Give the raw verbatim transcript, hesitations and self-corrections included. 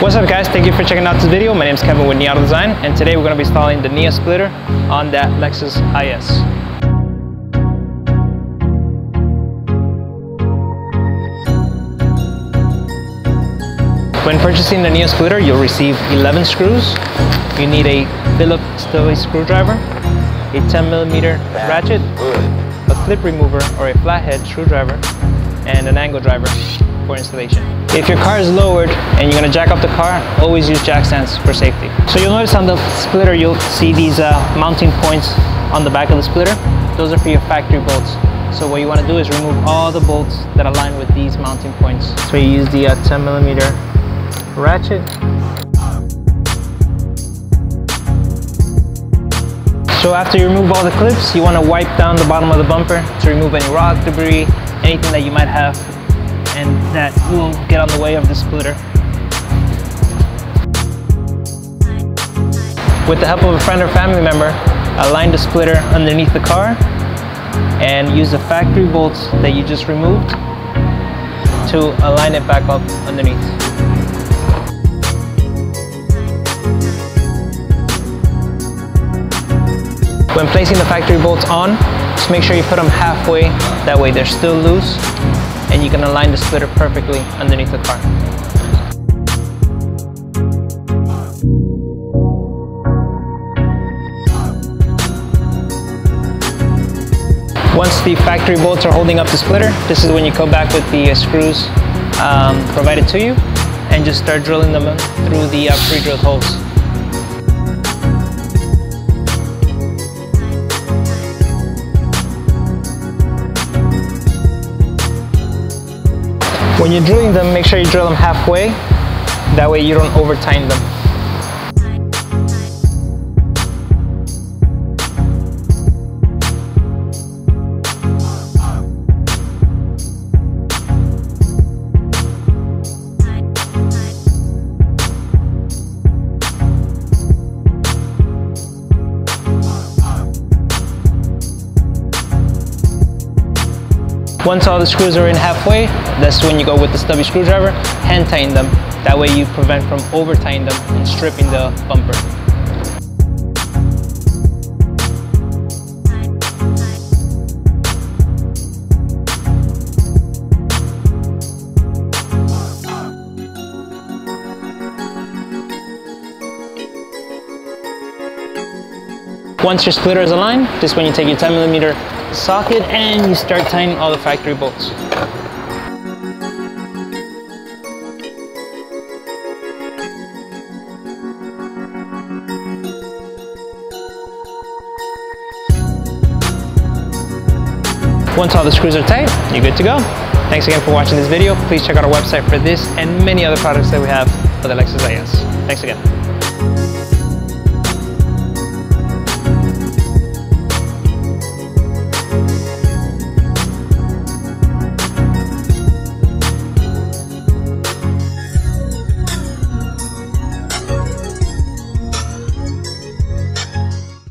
What's up guys, thank you for checking out this video. My name is Kevin with N I A Design and today we're going to be installing the Nia splitter on that Lexus I S. When purchasing the Nia splitter, you'll receive eleven screws. You need a Phillips Stanley screwdriver, a ten millimeter ratchet, a clip remover or a flathead screwdriver, and an angle driver for installation. If your car is lowered and you're going to jack up the car, always use jack stands for safety. So you'll notice on the splitter you'll see these uh, mounting points on the back of the splitter. Those are for your factory bolts. So what you want to do is remove all the bolts that align with these mounting points. So you use the uh, ten millimeter ratchet. So after you remove all the clips, you want to wipe down the bottom of the bumper to remove any rock, debris, anything that you might have and that will get on the way of the splitter. With the help of a friend or family member, align the splitter underneath the car and use the factory bolts that you just removed to align it back up underneath. When placing the factory bolts on, just make sure you put them halfway, that way they're still loose. And you can align the splitter perfectly underneath the car. Once the factory bolts are holding up the splitter, this is when you come back with the uh, screws um, provided to you and just start drilling them through the uh, pre-drilled holes. When you're drilling them, make sure you drill them halfway, that way you don't over-tighten them. Once all the screws are in halfway, that's when you go with the stubby screwdriver, hand tighten them. That way you prevent from over tightening them and stripping the bumper. Once your splitter is aligned, this is when you take your ten millimeter socket and you start tightening all the factory bolts. Once all the screws are tight, you're good to go. Thanks again for watching this video. Please check out our website for this and many other products that we have for the Lexus I S. Thanks again.